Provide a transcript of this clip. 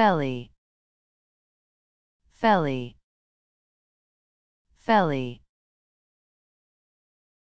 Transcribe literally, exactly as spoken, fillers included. felly, felly, felly.